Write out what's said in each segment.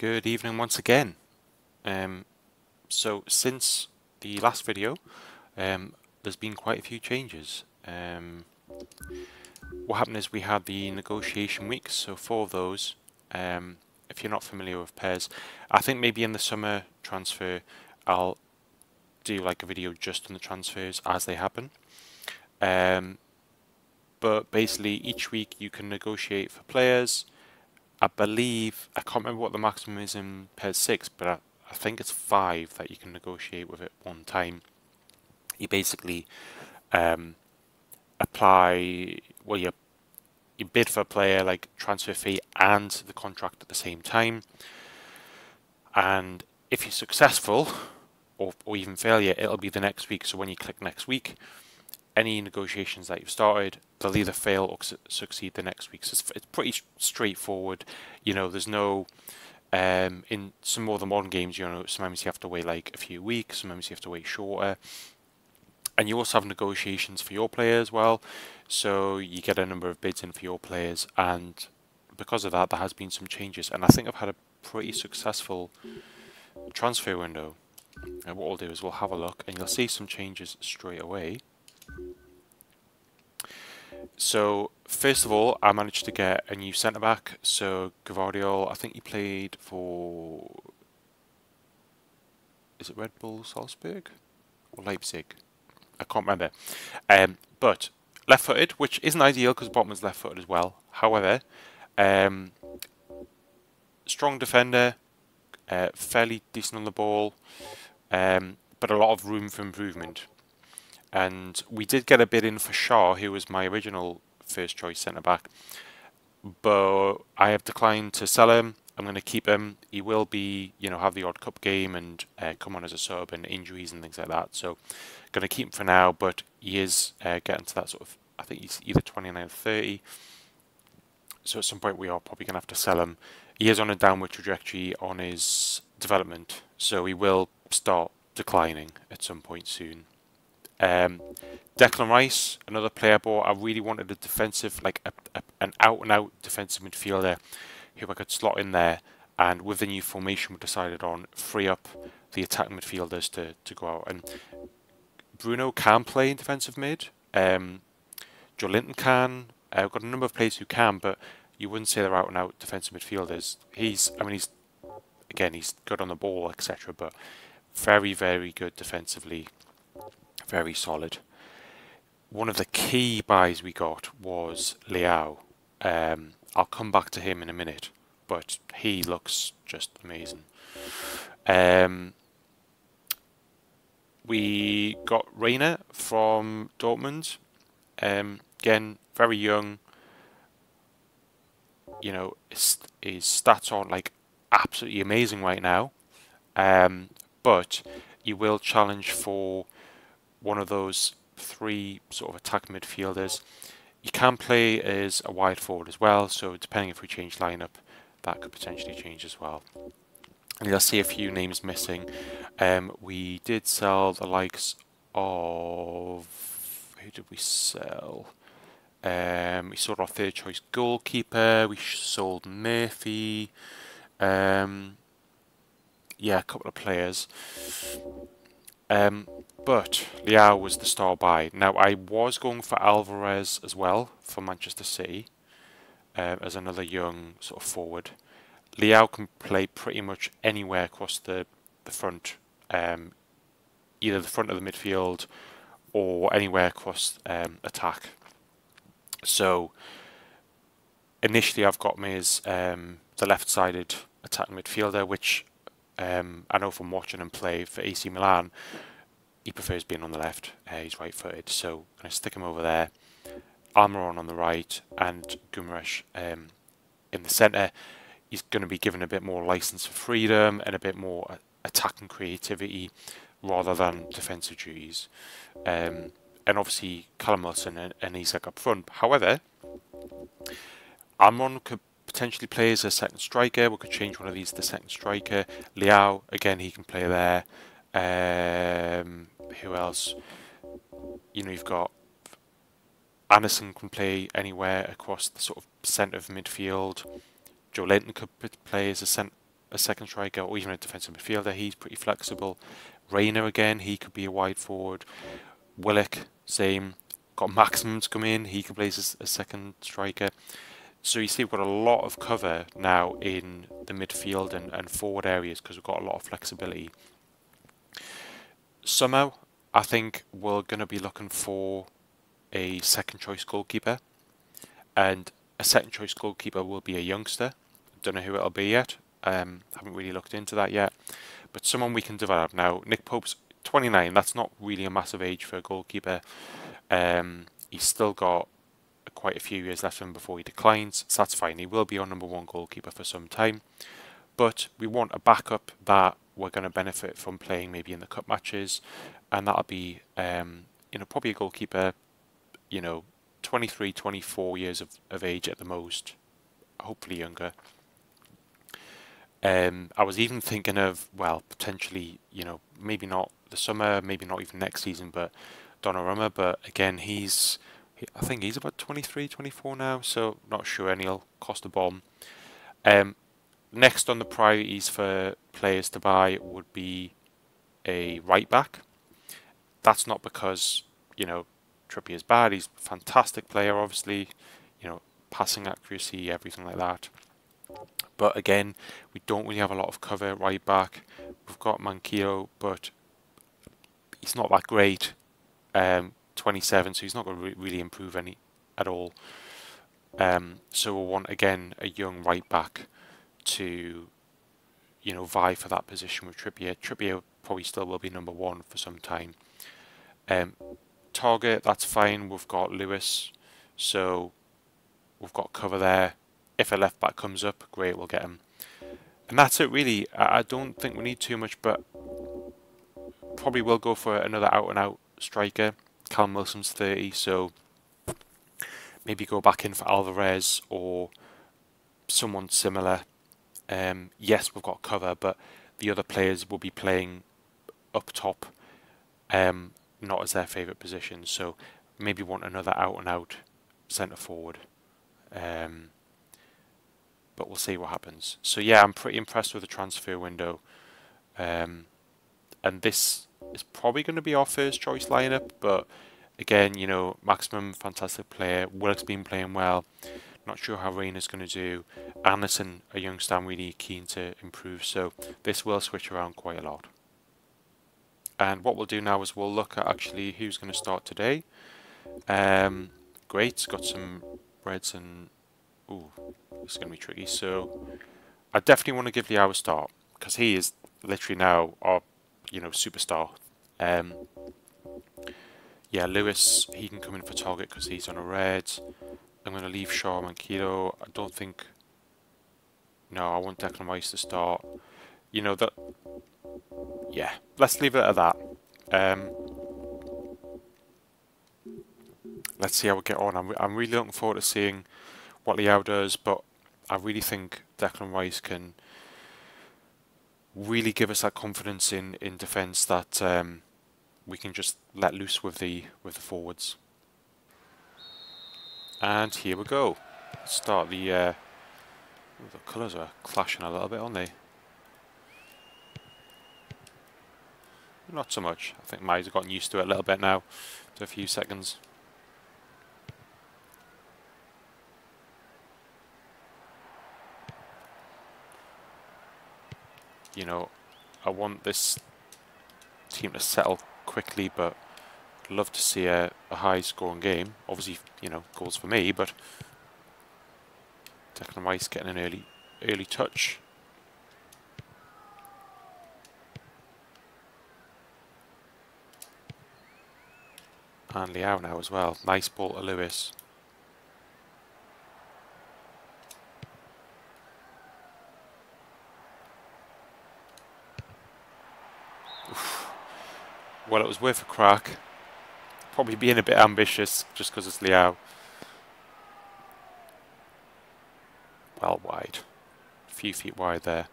Good evening once again. So since the last video, there's been quite a few changes. What happened is we had the negotiation weeks, so four of those. If you're not familiar with PES, I think maybe in the summer transfer I'll do like a video just on the transfers as they happen. But basically each week you can negotiate for players. I believe, I can't remember what the maximum is in PES 6, but I think it's 5 that you can negotiate with at one time. You basically apply, well, you bid for a player, like transfer fee and the contract at the same time. And if you're successful, or even failure, it'll be the next week. So when you click next week, any negotiations that you've started, they'll either fail or succeed the next week. So it's pretty straightforward. You know, there's no in some more of the modern games, you know, sometimes you have to wait like a few weeks, sometimes you have to wait shorter, and you also have negotiations for your player as well. So you get a number of bids in for your players, and because of that, there has been some changes. And I think I've had a pretty successful transfer window. And what we'll do is we'll have a look, and you'll see some changes straight away. So first of all, I managed to get a new centre back. So Gavardiol, I think he played for, is it Red Bull Salzburg or Leipzig? I can't remember. But left-footed, which isn't ideal because Botman's left-footed as well. However, strong defender, fairly decent on the ball, but a lot of room for improvement. And we did get a bid in for Shaw, who was my original first-choice centre-back. But I have declined to sell him. I'm going to keep him. He will be, you know, have the odd cup game and come on as a sub and injuries and things like that. So going to keep him for now, but he is getting to that sort of, I think he's either 29 or 30. So at some point we are probably going to have to sell him. He is on a downward trajectory on his development, so he will start declining at some point soon. Declan Rice, another player I bought. I really wanted a defensive, like an out-and-out defensive midfielder who I could slot in there, and with the new formation we decided on, free up the attacking midfielders to go out. And Bruno can play in defensive mid, Joelinton can, I've got a number of players who can, but you wouldn't say they're out-and-out defensive midfielders. He's good on the ball, etc., but very, very good defensively. Very solid. One of the key buys we got was Leão. I'll come back to him in a minute, but he looks just amazing. We got Rainer from Dortmund. Again, very young. You know, his stats aren't like absolutely amazing right now, but he will challenge for one of those three sort of attack midfielders. You can play as a wide forward as well, so depending if we change lineup, that could potentially change as well. And you'll see a few names missing. We did sell the likes of, who did we sell? We sold our third choice goalkeeper, we sold Murphy, yeah, a couple of players. But Leão was the star buy. Now, I was going for Alvarez as well for Manchester City as another young sort of forward. Leão can play pretty much anywhere across the front, either the front of the midfield or anywhere across attack. So initially I've got me as the left-sided attacking midfielder, which I know from watching him play for AC Milan, he prefers being on the left. He's right-footed, so I'm going to stick him over there. Almiron on the right, and Guimarães in the centre. He's going to be given a bit more license for freedom and a bit more attack and creativity rather than defensive duties. And obviously Callum Wilson and Isak up front. However, Almiron could potentially play as a second striker. We could change one of these to the second striker. Leão, again, he can play there. Who else? You know, you've got Anderson can play anywhere across the sort of centre of midfield. Joelinton could play as a a second striker or even a defensive midfielder. He's pretty flexible. Rainer again, he could be a wide forward. Willock, same. Got Maximum to come in, he can play as a second striker. So you see we've got a lot of cover now in the midfield and forward areas because we've got a lot of flexibility. Somehow, I think we're going to be looking for a second choice goalkeeper. And a second choice goalkeeper will be a youngster. Don't know who it'll be yet. Haven't really looked into that yet. But someone we can develop. Now, Nick Pope's 29. That's not really a massive age for a goalkeeper. He's still got quite a few years left in him before he declines, so that's fine. He will be our number one goalkeeper for some time, but we want a backup that we're going to benefit from playing maybe in the cup matches, and that'll be probably a goalkeeper 23, 24 years of age at the most, hopefully younger. I was even thinking of, well, potentially maybe not the summer, maybe not even next season, but Donnarumma, but again, I think he's about 23, 24 now, so not sure, and he'll cost a bomb. Next on the priorities for players to buy would be a right-back. That's not because, Trippier is bad, he's a fantastic player, obviously, passing accuracy, everything like that. But again, we don't really have a lot of cover right-back. We've got Manquillo, but he's not that great. 27, so he's not going to really improve any at all. So we'll want again a young right back to vie for that position with Trippier. Trippier probably still will be number one for some time. Target, that's fine. We've got Lewis, so we've got cover there. If a left back comes up, great, we'll get him. And that's it really. I don't think we need too much, but probably will go for another out and out striker. Callum Wilson's 30, so maybe go back in for Alvarez or someone similar. Yes, we've got cover, but the other players will be playing up top, not as their favourite position, so maybe want another out-and-out centre-forward. But we'll see what happens. So yeah, I'm pretty impressed with the transfer window. And this is probably going to be our first choice lineup, but again, Maximum, fantastic player. Willock's been playing well. Not sure how Rainer's going to do. Anderson, a youngster, I'm really keen to improve, so this will switch around quite a lot. And what we'll do now is we'll look at actually who's going to start today. Great, got some Reds and... Ooh, this is going to be tricky. So I definitely want to give Leão a start, because he is literally now our superstar. Yeah, Lewis, he can come in for target because he's on a red. I'm going to leave Shaw and Manquillo. I don't think... No, I want Declan Rice to start. Yeah, let's leave it at that. Let's see how we get on. I'm really looking forward to seeing what Leão does, but I really think Declan Rice can really give us that confidence in defence that we can just let loose with the forwards. And here we go. Start the the colours are clashing a little bit, aren't they? Not so much. I think Mai's gotten used to it a little bit now. After a few seconds. I want this team to settle quickly, but I'd love to see a high-scoring game. Obviously, goals for me, but Declan Rice getting an early touch. And Leão now as well. Nice ball to Lewis. Well, it was worth a crack. Probably being a bit ambitious just because it's Leão. Well wide. A few feet wide there.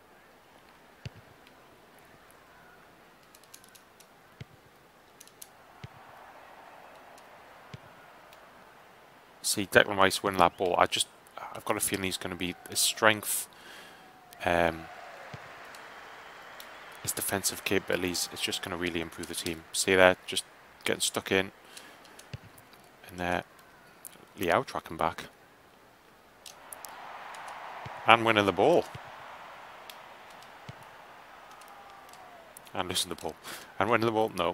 See, Declan Rice winning that ball. I've got a feeling he's going to be his strength. his defensive capabilities, it's just going to really improve the team. See that? Just getting stuck in. And there, Leão tracking back. And winning the ball. And losing the ball. And winning the ball? No.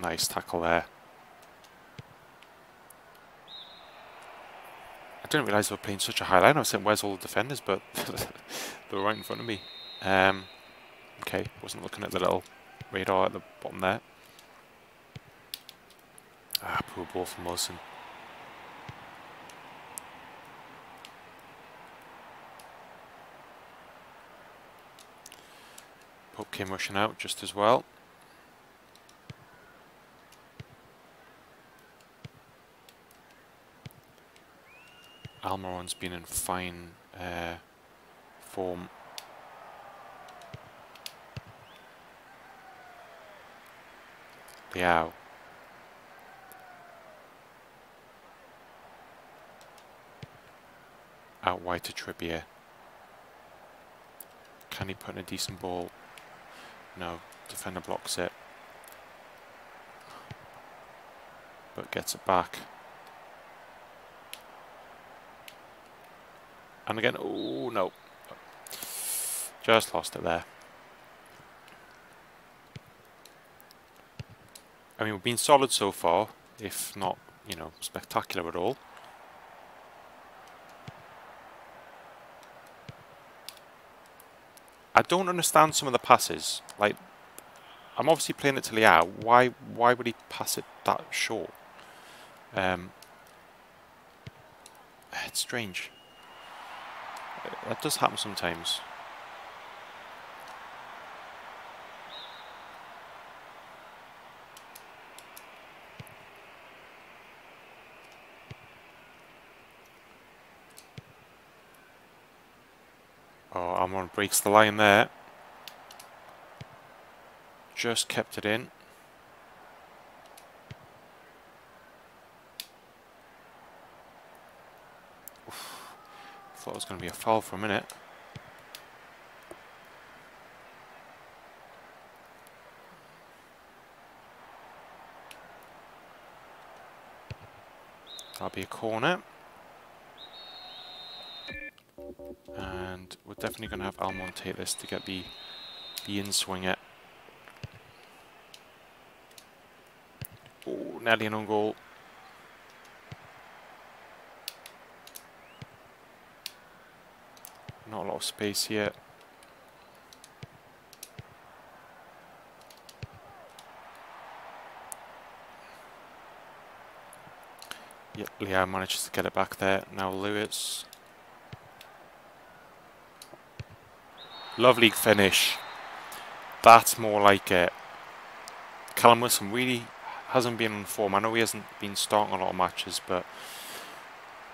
Nice tackle there. I didn't realise they were playing such a high line. I was saying, where's all the defenders? But they were right in front of me. Okay, wasn't looking at the little radar at the bottom there. Ah, poor ball from Wilson. Pope came rushing out just as well. Almiron's been in fine form. Leão. Out wide to Trippier. Can he put in a decent ball? No. Defender blocks it. But gets it back. And again, oh no. Just lost it there. I mean, we've been solid so far, if not, you know, spectacular at all. I don't understand some of the passes. Like, I'm obviously playing it to Leão. Why would he pass it that short? It's strange. That does happen sometimes. Oh, Almiron breaks the line there. Just kept it in. Oof. Thought it was going to be a foul for a minute. That'll be a corner. And we're definitely going to have Almiron take this to get the in-swinger. Oh, nearly an own goal. Not a lot of space here. Yep, Leão manages to get it back there. Now Lewis. Lovely finish. That's more like it. Callum Wilson really hasn't been on form. I know he hasn't been starting a lot of matches, but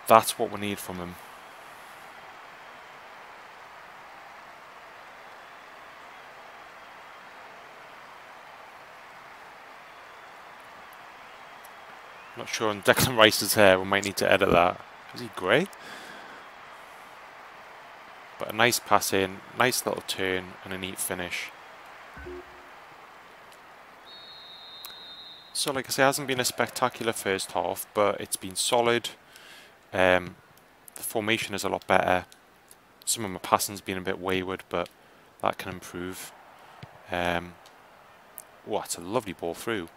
that's what we need from him. Not sure on Declan Rice's hair. We might need to edit that. Is he grey? But a nice pass in, nice little turn, and a neat finish. So, like I say, it hasn't been a spectacular first half, but it's been solid. The formation is a lot better. Some of my passing's been a bit wayward, but that can improve. Oh, that's a lovely ball through.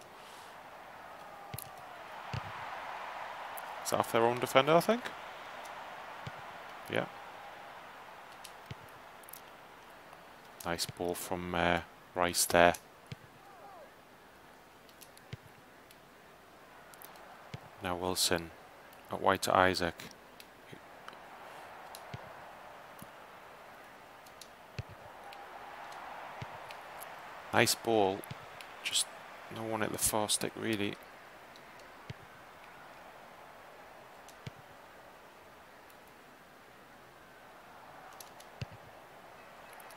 Is that off their own defender, I think? Yeah. Nice ball from Rice there. Now Wilson, out wide to Isak. Nice ball, just no one at the far stick really.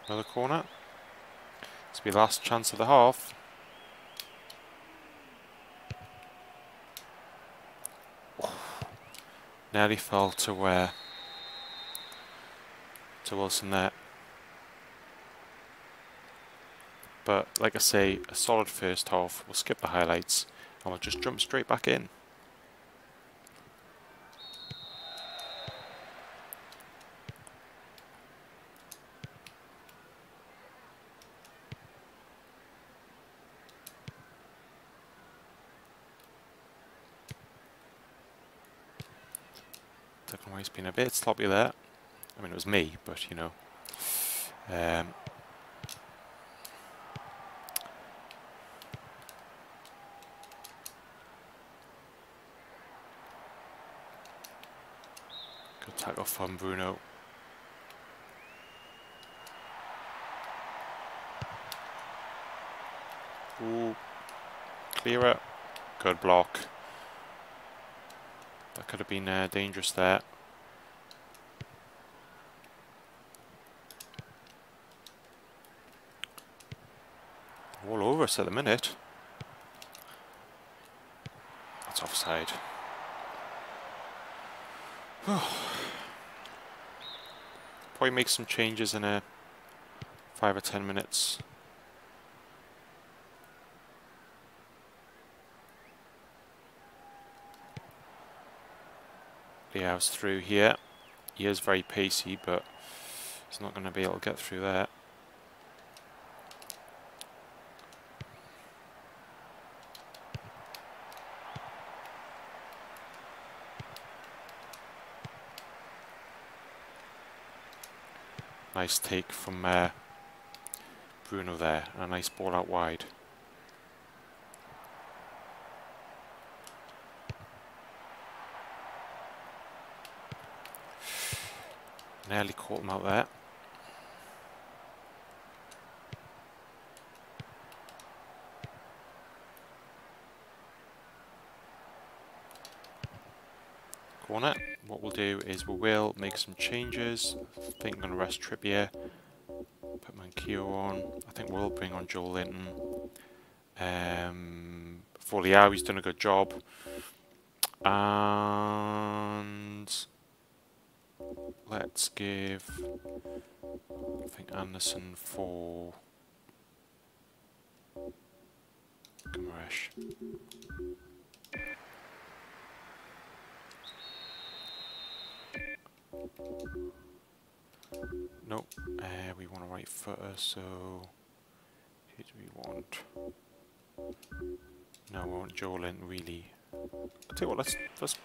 Another corner. It's be last chance of the half. Nearly fell to Wilson there. But like I say, a solid first half. We'll skip the highlights and we'll just jump straight back in. He's been a bit sloppy there. I mean, it was me, but you know. Good tackle from Bruno. Ooh, clearer. Good block. That could have been dangerous there. All over us at the minute. That's offside. Probably make some changes in 5 or 10 minutes. Yeah, I was through here. He is very pacey, but he's not going to be able to get through there. Nice take from Bruno there, and a nice ball out wide. Nearly caught him out there. Corner. What we'll do is we will make some changes. I think I'm going to rest Trippier, put Manquillo on. I think we'll bring on Joelinton. For Leão, he's done a good job. And let's give, I think, Anderson for Guimarães. No, we want a right footer, so who do we want? No, we want Joelinton really. I'll tell you what, let's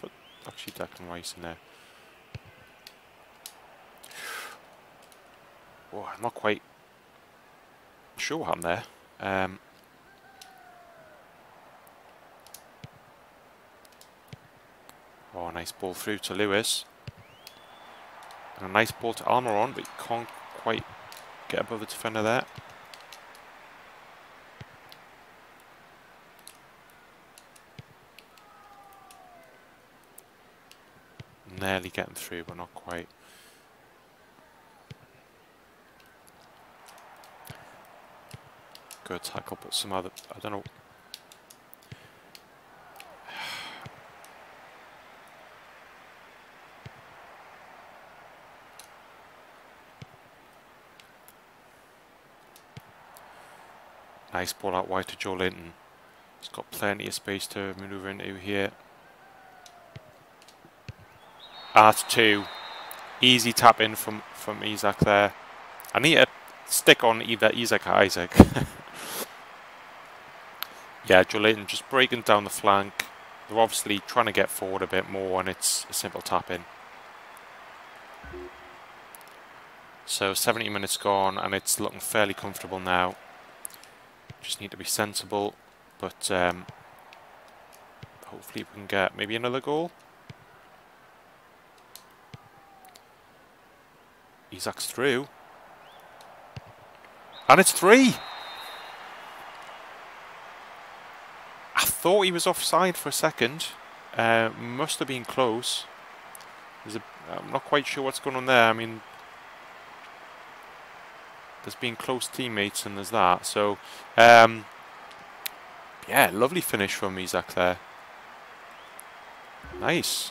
put actually Declan Rice in there. Oh, I'm not quite sure what happened there. Oh, nice ball through to Lewis. And a nice ball to Almiron, but you can't quite get above the defender there. Nearly getting through, but not quite. Good tackle, but some other, I don't know. Nice ball out wide to Joelinton. He's got plenty of space to manoeuvre into here. That's two. Easy tap in from Isak there. I need to stick on either Isak or Isak. Yeah, Joelinton just breaking down the flank. They're obviously trying to get forward a bit more, and it's a simple tap in. So 70 minutes gone, and it's looking fairly comfortable now. Just need to be sensible, but hopefully we can get maybe another goal. Isak's through. And it's three! I thought he was offside for a second. Must have been close. I'm not quite sure what's going on there. I mean, there's been close teammates and there's that. So, yeah, lovely finish from Isak there. Nice.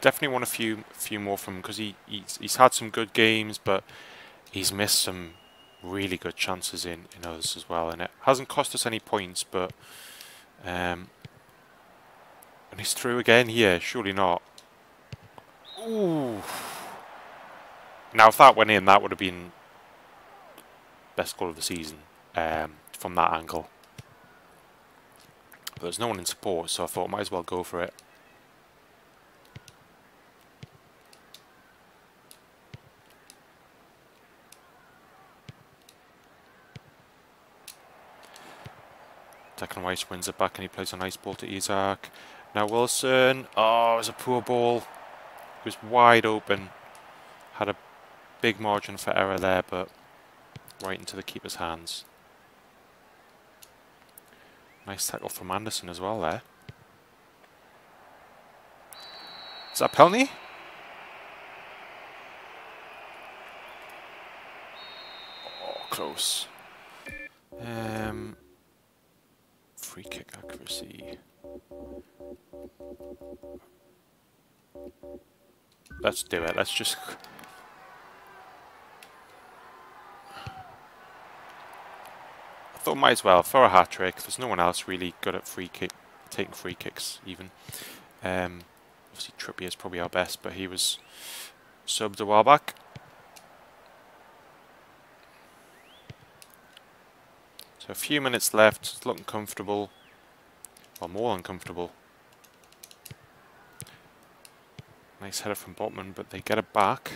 definitely want a few more from him, because he's had some good games, but he's missed some really good chances in others as well, and it hasn't cost us any points. But and he's through again here, surely not. Ooh! Now if that went in, that would have been best goal of the season from that angle. But there's no one in support, so I thought I might as well go for it. Declan Rice wins it back and he plays a nice ball to Isak. Now Wilson, oh, it was a poor ball. He was wide open. Had a big margin for error there, but right into the keeper's hands. Nice tackle from Anderson as well there. Is that a penalty? Oh, close. Free kick accuracy. Let's do it. Let's just... I thought might as well for a hat-trick. There's no one else really good at free kick, taking free kicks even. Obviously Trippier is probably our best, but he was subbed a while back. So a few minutes left. It's looking comfortable. Well, more uncomfortable. Nice header from Botman, but they get it back.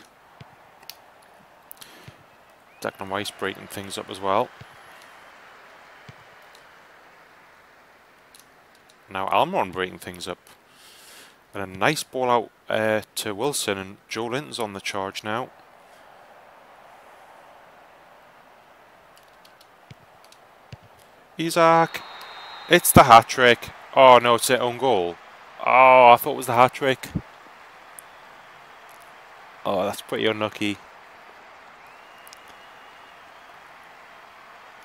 Declan Rice breaking things up as well. Now Almiron breaking things up. And a nice ball out to Wilson, and Joelinton's on the charge now. Isak! It's the hat-trick! Oh no, it's their own goal. Oh, I thought it was the hat-trick. Oh, that's pretty unlucky.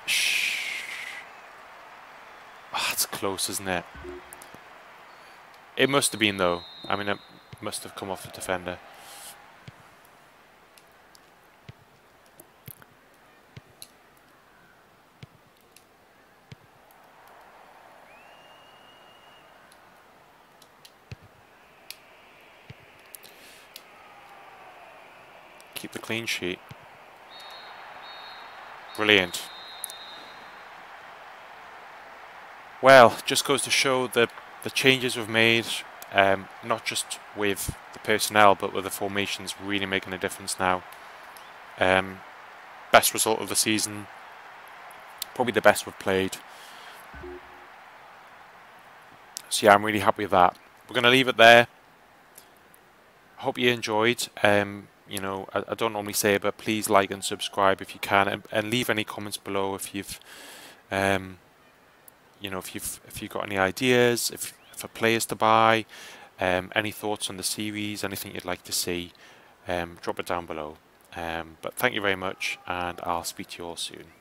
Shh. Oh, that's close, isn't it? It must have been, though. I mean, it must have come off the defender. Keep the clean sheet. Brilliant. Well, just goes to show the changes we've made, not just with the personnel, but with the formations really making a difference now. Best result of the season. Probably the best we've played. So yeah, I'm really happy with that. We're going to leave it there. Hope you enjoyed. You know, I don't normally say it, but please like and subscribe if you can, and leave any comments below if you've, you know, if you've got any ideas, if a player's to buy, any thoughts on the series, anything you'd like to see, drop it down below. But thank you very much, and I'll speak to you all soon.